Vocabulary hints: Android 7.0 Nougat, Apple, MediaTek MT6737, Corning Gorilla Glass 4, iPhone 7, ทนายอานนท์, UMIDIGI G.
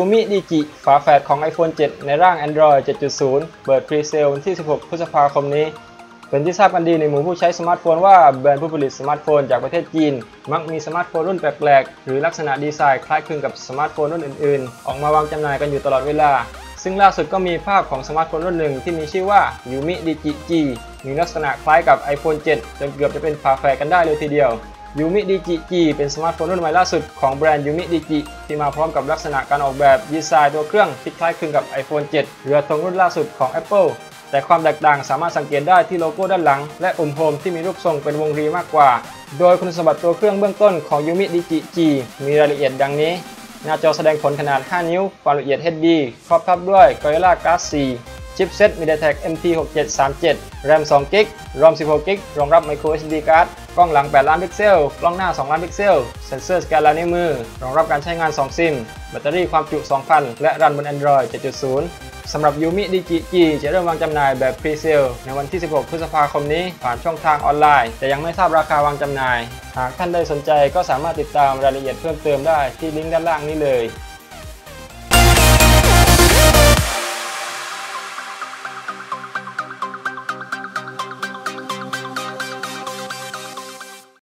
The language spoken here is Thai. UMIDIGI ฝาแฝดของ iPhone 7 ในร่าง Android 7.0 เปิดพรีเซลวันที่ 16 พฤษภาคมนี้เป็นที่ทราบกันดีในหมู่ผู้ใช้สมาร์ทโฟนว่าแบรนด์ผู้ผลิตสมาร์ทโฟนจากประเทศจีนมักมีสมาร์ทโฟนรุ่นแปลกๆหรือลักษณะดีไซน์คล้ายคลึงกับสมาร์ทโฟนรุ่นอื่นๆออกมาวางจำหน่ายกันอยู่ตลอดเวลาซึ่งล่าสุดก็มีภาพของสมาร์ทโฟนรุ่นหนึ่งที่มีชื่อว่า UMIDIGI G มีลักษณะคล้ายกับ iPhone 7 จนเกือบจะเป็นฝาแฝดกันได้เลยทีเดียว UMIDIGI G เป็นสมาร์ทโฟนรุ่นใหม่ล่าสุดของแบรนด์ UMIDIGI ที่มาพร้อมกับลักษณะการออกแบบดีไซน์ตัวเครื่องที่คล้ายคลึงกับ iPhone 7 เรือธงรุ่นล่าสุดของ Appleแต่ความแตกต่างสามารถสังเกตได้ที่โลโก้ด้านหลังและปุ่มโฮมที่มีรูปทรงเป็นวงรีมากกว่าโดยคุณสมบัติตัวเครื่องเบื้องต้นของ UMIDIGI G มีรายละเอียดดังนี้หน้าจอแสดงผลขนาด 5 นิ้วความละเอียด HD ครอบทับด้วย Gorilla Glass 4 ชิปเซ็ต MediaTek MT6737 แรม 2 GB รอม 16 GB รองรับ microSD card กล้องหลัง 8 ล้านพิกเซลกล้องหน้า 2 ล้านพิกเซลเซ็นเซอร์สแกนลายนิ้วมือรองรับการใช้งาน 2 ซิมแบตเตอรี่ความจุ 2,000 และรันบน Android 7.0สำหรับ UMIDIGI G จะเริ่มวางจำหน่ายแบบพรีเซลในวันที่ 16 พฤษภาคมนี้ผ่านช่องทางออนไลน์แต่ยังไม่ทราบราคาวางจำหน่ายหากท่านได้สนใจก็สามารถติดตามรายละเอียดเพิ่มเติมได้ที่ลิงก์ด้านล่างนี้เลย